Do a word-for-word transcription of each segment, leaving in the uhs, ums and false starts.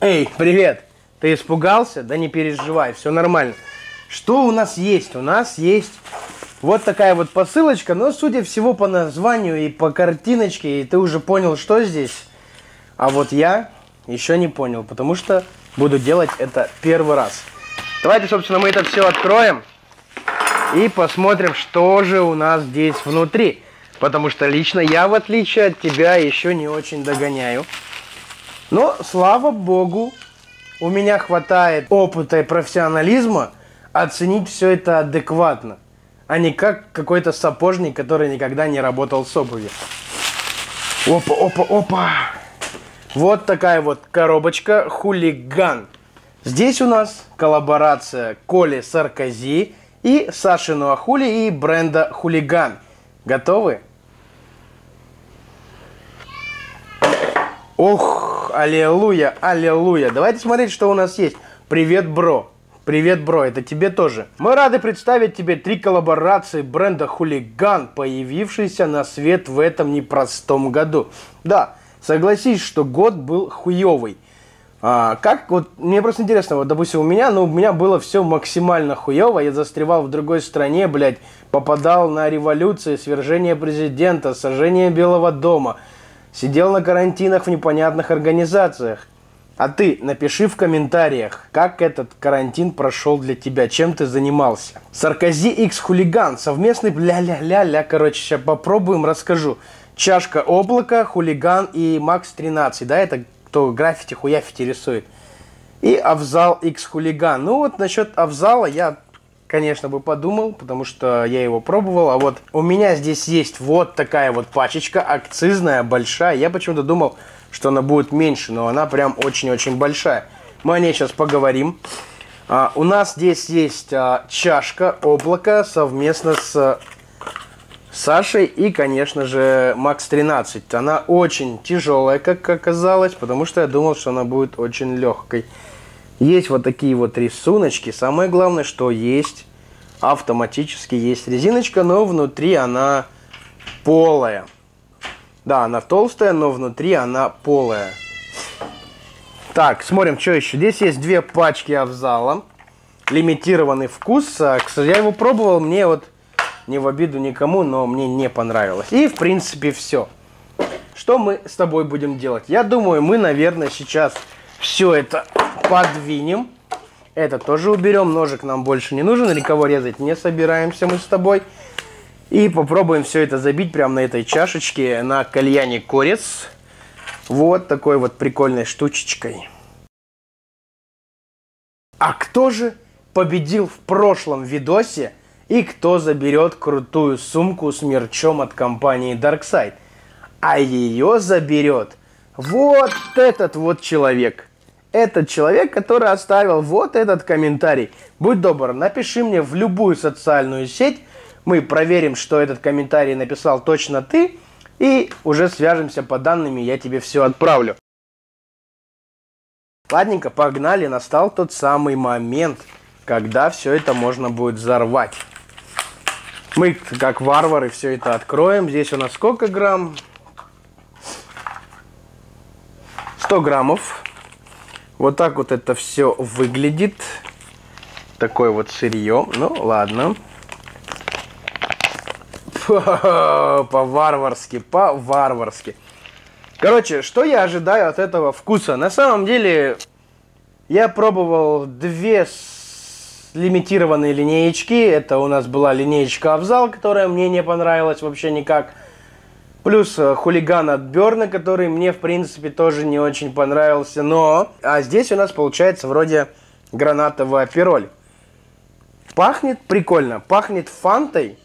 Эй, привет! Ты испугался? Да не переживай, все нормально. Что у нас есть? У нас есть вот такая вот посылочка, но, судя всего, по названию и по картиночке, и ты уже понял, что здесь. А вот я еще не понял, потому что буду делать это первый раз. Давайте, собственно, мы это все откроем и посмотрим, что же у нас здесь внутри. Потому что лично я, в отличие от тебя, еще не очень догоняю. Но, слава богу, у меня хватает опыта и профессионализма оценить все это адекватно, а не как какой-то сапожник, который никогда не работал с обувью. Опа, опа, опа. Вот такая вот коробочка «Хулиган». Здесь у нас коллаборация Коли Саркози и Саши Нуахули и бренда «Хулиган». Готовы? Ох, аллилуйя, аллилуйя. Давайте смотреть, что у нас есть. Привет, бро. Привет, бро, это тебе тоже. Мы рады представить тебе три коллаборации бренда «Хулиган», появившиеся на свет в этом непростом году. Да, согласись, что год был хуёвый. А, как, вот, мне просто интересно, вот, допустим, у меня, ну, у меня было все максимально хуево, я застревал в другой стране, блядь, попадал на революции, свержение президента, сожжение Белого дома, сидел на карантинах в непонятных организациях. А ты напиши в комментариях, как этот карантин прошел для тебя, чем ты занимался. Саркози X Хулиган, совместный, ля-ля-ля-ля, короче, сейчас попробуем, расскажу. Чашка облака, Хулиган и Макс тринадцать, да, это... кто граффити, хуяфити рисует. И Авзал X Хулиган. Ну вот насчет Авзала я, конечно, бы подумал, потому что я его пробовал. А вот у меня здесь есть вот такая вот пачечка, акцизная, большая. Я почему-то думал, что она будет меньше, но она прям очень-очень большая. Мы о ней сейчас поговорим. А, у нас здесь есть а, чашка облака совместно с а, Сашей и, конечно же, Макс тринадцать. Она очень тяжелая, как оказалось, потому что я думал, что она будет очень легкой. Есть вот такие вот рисуночки. Самое главное, что есть автоматически есть резиночка, но внутри она полая. Да, она толстая, но внутри она полая. Так, смотрим, что еще. Здесь есть две пачки Авзала. Лимитированный вкус. Кстати, я его пробовал, мне вот... не в обиду никому, но мне не понравилось. И, в принципе, все. Что мы с тобой будем делать? Я думаю, мы, наверное, сейчас все это подвинем. Это тоже уберем. Ножик нам больше не нужен. Никого резать не собираемся мы с тобой. И попробуем все это забить прямо на этой чашечке на кальяне корец. Вот такой вот прикольной штучечкой. А кто же победил в прошлом видосе? И кто заберет крутую сумку с мерчом от компании Darkside? А ее заберет вот этот вот человек. Этот человек, который оставил вот этот комментарий. Будь добр, напиши мне в любую социальную сеть. Мы проверим, что этот комментарий написал точно ты. И уже свяжемся по данным, я тебе все отправлю. Ладненько, погнали. Настал тот самый момент, когда все это можно будет взорвать. Мы, как варвары, все это откроем. Здесь у нас сколько грамм? сто граммов. Вот так вот это все выглядит. Такое вот сырье. Ну, ладно. По-варварски, по-варварски. Короче, что я ожидаю от этого вкуса? На самом деле, я пробовал две... лимитированные линеечки. Это у нас была линеечка Авзал, которая мне не понравилась вообще никак. Плюс Хулиган от Берна, который мне, в принципе, тоже не очень понравился. Но... А здесь у нас получается вроде гранатовый апероль. Пахнет прикольно. Пахнет фантой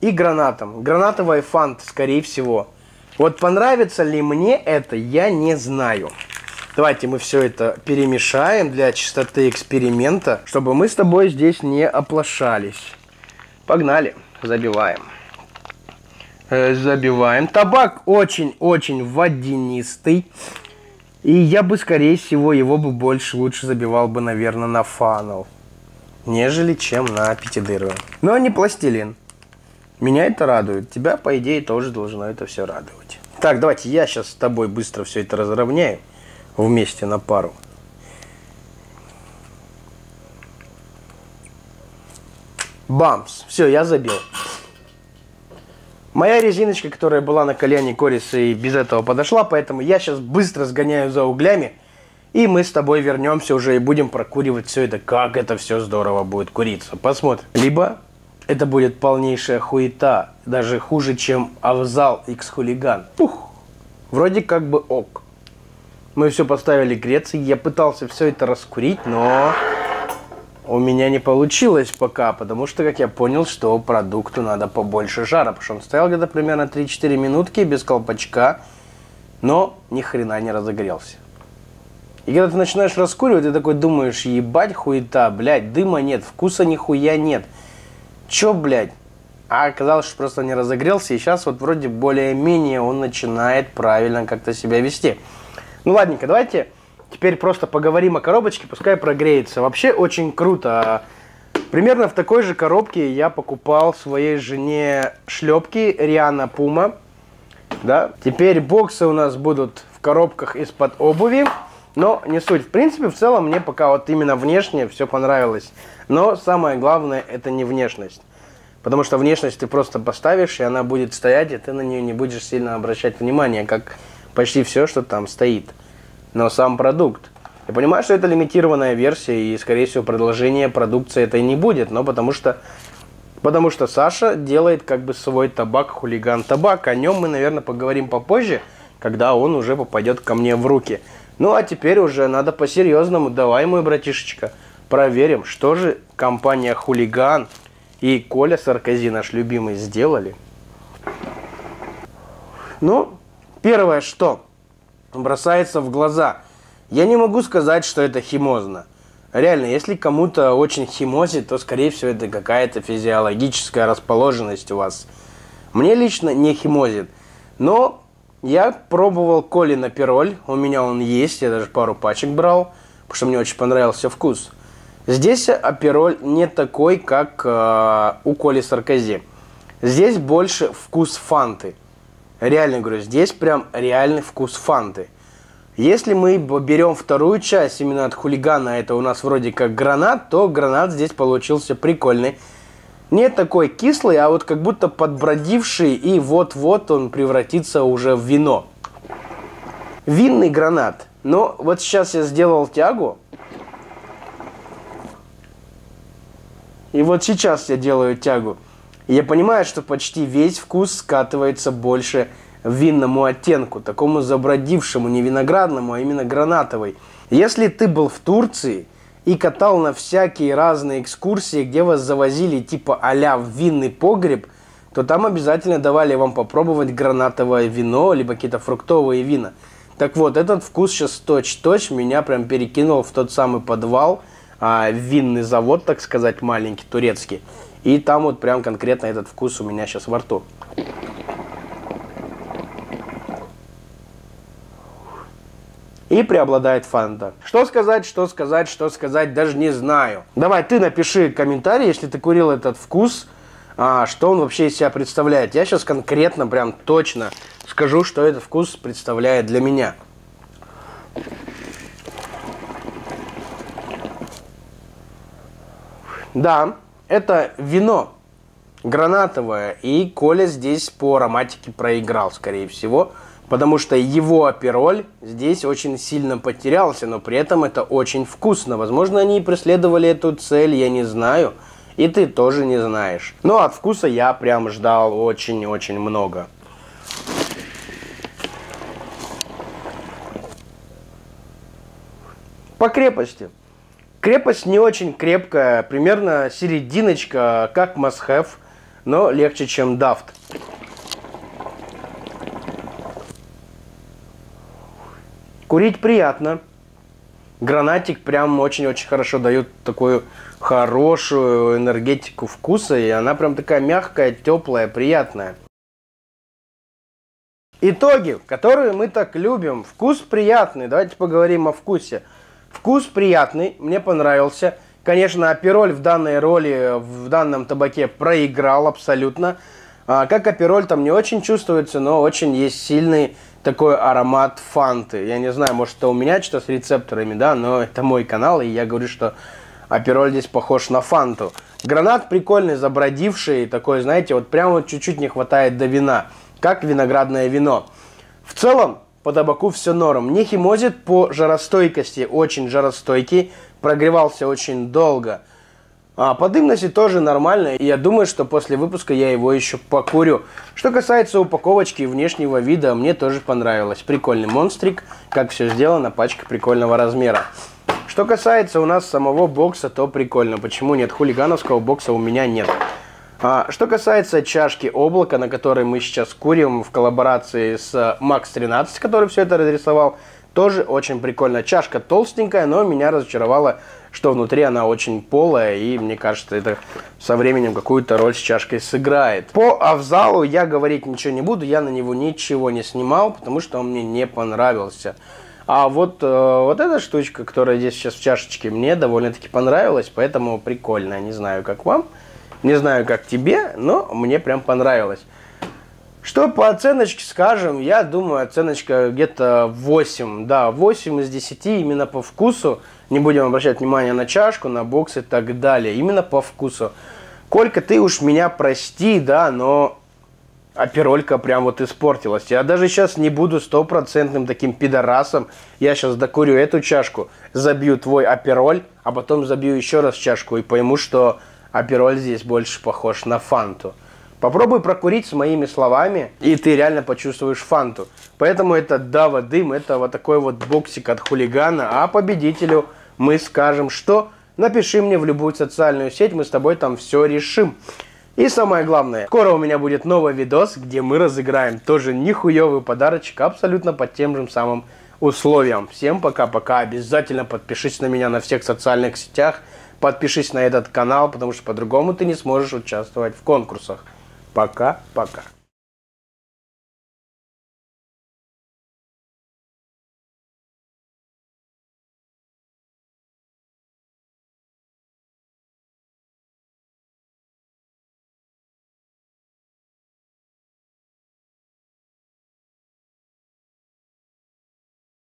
и гранатом. Гранатовый фант, скорее всего. Вот понравится ли мне это, я не знаю. Давайте мы все это перемешаем для чистоты эксперимента, чтобы мы с тобой здесь не оплошались. Погнали, забиваем. Э, забиваем. Табак очень-очень водянистый. И я бы, скорее всего, его бы больше, лучше забивал бы, наверное, на фанал, нежели чем на пятидырку. Но не пластилин. Меня это радует. Тебя, по идее, тоже должно это все радовать. Так, давайте я сейчас с тобой быстро все это разровняю. вместе на пару. Бамс. Все, я забил. Моя резиночка, которая была на колене Кориса, и без этого подошла, поэтому я сейчас быстро сгоняю за углями, и мы с тобой вернемся уже и будем прокуривать все это, как это все здорово будет куриться. Посмотрим. Либо это будет полнейшая хуета, даже хуже, чем Авзал икс Хулиган. Пух! Вроде как бы ок. Мы все поставили Греции, я пытался все это раскурить, но... у меня не получилось пока, потому что, как я понял, что продукту надо побольше жара, потому что он стоял где-то примерно три-четыре минутки без колпачка, но ни хрена не разогрелся. И когда ты начинаешь раскуривать, ты такой думаешь, ебать хуета, блядь, дыма нет, вкуса нихуя нет. Чё, блядь? А оказалось, что просто не разогрелся, и сейчас вот вроде более-менее он начинает правильно как-то себя вести. Ну ладненько, давайте... теперь просто поговорим о коробочке, пускай прогреется. Вообще очень круто. Примерно в такой же коробке я покупал своей жене шлепки Rihanna Puma. Да? Теперь боксы у нас будут в коробках из-под обуви. Но не суть. В принципе, в целом мне пока вот именно внешне все понравилось. Но самое главное это не внешность. Потому что внешность ты просто поставишь, и она будет стоять, и ты на нее не будешь сильно обращать внимания, как почти все, что там стоит. Но сам продукт. Я понимаю, что это лимитированная версия, и, скорее всего, продолжение продукции это и не будет, но потому что, потому что Саша делает как бы свой табак, хулиган табак. О нем мы, наверное, поговорим попозже, когда он уже попадет ко мне в руки. Ну, а теперь уже надо по-серьезному. Давай, мой братишечка, проверим, что же компания Хулиган и Коля Саркози, наш любимый, сделали. Ну, первое, что... бросается в глаза. Я не могу сказать, что это химозно. Реально, если кому-то очень химозит, то, скорее всего, это какая-то физиологическая расположенность у вас. Мне лично не химозит. Но я пробовал Колина пироль. У меня он есть, я даже пару пачек брал, потому что мне очень понравился вкус. Здесь апероль не такой, как э, у Коли Саркози. Здесь больше вкус фанты. Реально говорю, здесь прям реальный вкус фанты. Если мы берем вторую часть именно от Хулигана, это у нас вроде как гранат, то гранат здесь получился прикольный. Не такой кислый, а вот как будто подбродивший, и вот-вот он превратится уже в вино. Винный гранат. Но вот сейчас я сделал тягу. И вот сейчас я делаю тягу. Я понимаю, что почти весь вкус скатывается больше в винному оттенку, такому забродившему, не виноградному, а именно гранатовый. Если ты был в Турции и катал на всякие разные экскурсии, где вас завозили типа а-ля в винный погреб, то там обязательно давали вам попробовать гранатовое вино, либо какие-то фруктовые вина. Так вот, этот вкус сейчас точь-в-точь меня прям перекинул в тот самый подвал, а, винный завод, так сказать, маленький, турецкий. И там вот прям конкретно этот вкус у меня сейчас во рту. И преобладает фанта. Что сказать, что сказать, что сказать, даже не знаю. Давай ты напиши комментарий, если ты курил этот вкус, а, что он вообще из себя представляет. Я сейчас конкретно, прям точно скажу, что этот вкус представляет для меня. Да. Это вино гранатовое, и Коля здесь по ароматике проиграл, скорее всего, потому что его апероль здесь очень сильно потерялся, но при этом это очень вкусно. Возможно, они и преследовали эту цель, я не знаю, и ты тоже не знаешь. Но от вкуса я прям ждал очень-очень много. По крепости. Крепость не очень крепкая, примерно серединочка, как must-have, но легче, чем дафт. Курить приятно. Гранатик прям очень-очень хорошо дает такую хорошую энергетику вкуса, и она прям такая мягкая, теплая, приятная. Итоги, которые мы так любим. Вкус приятный, давайте поговорим о вкусе. Вкус приятный, мне понравился. Конечно, апероль в данной роли, в данном табаке проиграл абсолютно. А, как апероль там не очень чувствуется, но очень есть сильный такой аромат фанты. Я не знаю, может, это у меня что-то с рецепторами, да, но это мой канал, и я говорю, что апероль здесь похож на фанту. Гранат прикольный, забродивший, такой, знаете, вот прямо чуть-чуть не хватает до вина, как виноградное вино. В целом, по табаку все норм. Не химозит по жаростойкости, очень жаростойкий, прогревался очень долго. А по дымности тоже нормально, и я думаю, что после выпуска я его еще покурю. Что касается упаковочки и внешнего вида, мне тоже понравилось. Прикольный монстрик, как все сделано, пачка прикольного размера. Что касается у нас самого бокса, то прикольно. Почему нет? Хулигановского бокса у меня нет. А, что касается чашки облака, на которой мы сейчас курим в коллаборации с Макс тринадцать, который все это разрисовал, тоже очень прикольно. Чашка толстенькая, но меня разочаровало, что внутри она очень полая, и мне кажется, это со временем какую-то роль с чашкой сыграет. По Авзалу я говорить ничего не буду, я на него ничего не снимал, потому что он мне не понравился. А вот, э, вот эта штучка, которая здесь сейчас в чашечке, мне довольно-таки понравилась, поэтому прикольно. Не знаю, как вам, не знаю, как тебе, но мне прям понравилось. Что по оценочке скажем, я думаю, оценочка где-то восемь, да, восемь из десяти именно по вкусу. Не будем обращать внимания на чашку, на бокс и так далее, именно по вкусу. Колька, ты уж меня прости, да, но аперолька прям вот испортилась. Я даже сейчас не буду стопроцентным таким пидорасом. Я сейчас докурю эту чашку, забью твой апероль, а потом забью еще раз чашку и пойму, что апероль здесь больше похож на фанту. Попробуй прокурить с моими словами, и ты реально почувствуешь фанту. Поэтому это Дава дым, это вот такой вот боксик от Хулигана. А победителю мы скажем, что напиши мне в любую социальную сеть, мы с тобой там все решим. И самое главное, скоро у меня будет новый видос, где мы разыграем тоже нихуевый подарочек абсолютно под тем же самым условиям. Всем пока-пока, обязательно подпишись на меня на всех социальных сетях, подпишись на этот канал, потому что по-другому ты не сможешь участвовать в конкурсах. Пока-пока.